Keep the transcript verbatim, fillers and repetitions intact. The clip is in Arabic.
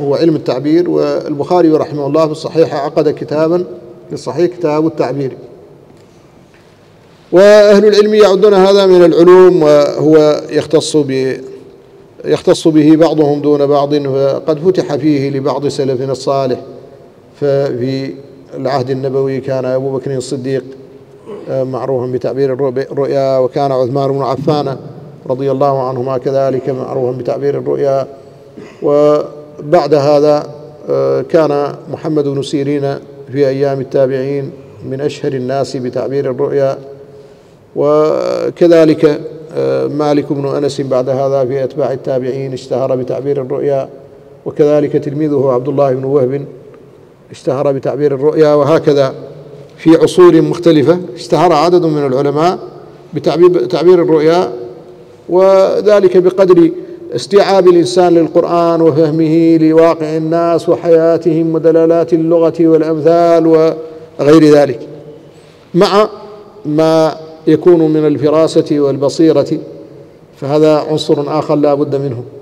هو علم التعبير. والبخاري رحمه الله في الصحيحة عقد كتابا للصحيح كتاب التعبير، وأهل العلم يعدون هذا من العلوم، وهو يختص به يختص به بعضهم دون بعض، فقد فتح فيه لبعض سلفنا الصالح. ففي العهد النبوي كان أبو بكر الصديق معروفا بتعبير الرؤيا، وكان عثمان بن عفان رضي الله عنهما كذلك معروفا بتعبير الرؤيا. وبعد هذا كان محمد بن سيرين في أيام التابعين من أشهر الناس بتعبير الرؤيا، وكذلك مالك بن أنس بعد هذا في أتباع التابعين اشتهر بتعبير الرؤيا، وكذلك تلميذه عبد الله بن وهب اشتهر بتعبير الرؤيا. وهكذا في عصور مختلفة اشتهر عدد من العلماء بتعبير الرؤيا، وذلك بقدر استيعاب الإنسان للقرآن وفهمه لواقع الناس وحياتهم ودلالات اللغة والأمثال وغير ذلك، مع ما يكون من الفراسة والبصيرة، فهذا عنصر آخر لا بد منه.